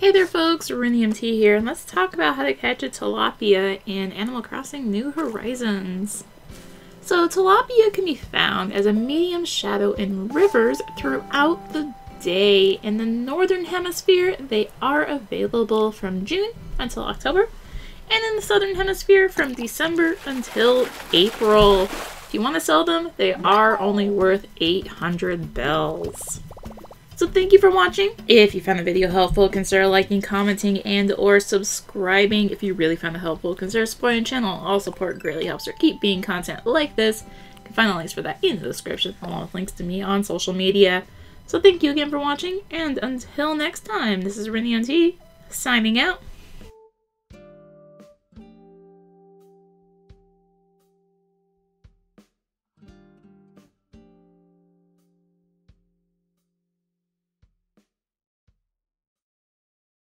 Hey there folks, RinimT here, and let's talk about how to catch a tilapia in Animal Crossing New Horizons. So tilapia can be found as a medium shadow in rivers throughout the day. In the northern hemisphere, they are available from June until October, and in the southern hemisphere from December until April. If you want to sell them, they are only worth 800 bells. So thank you for watching. If you found the video helpful, consider liking, commenting, and or subscribing. If you really found it helpful, consider supporting the channel. All support greatly helps her keep being content like this. You can find the links for that in the description, along with links to me on social media. So thank you again for watching, and until next time, this is RinimT signing out.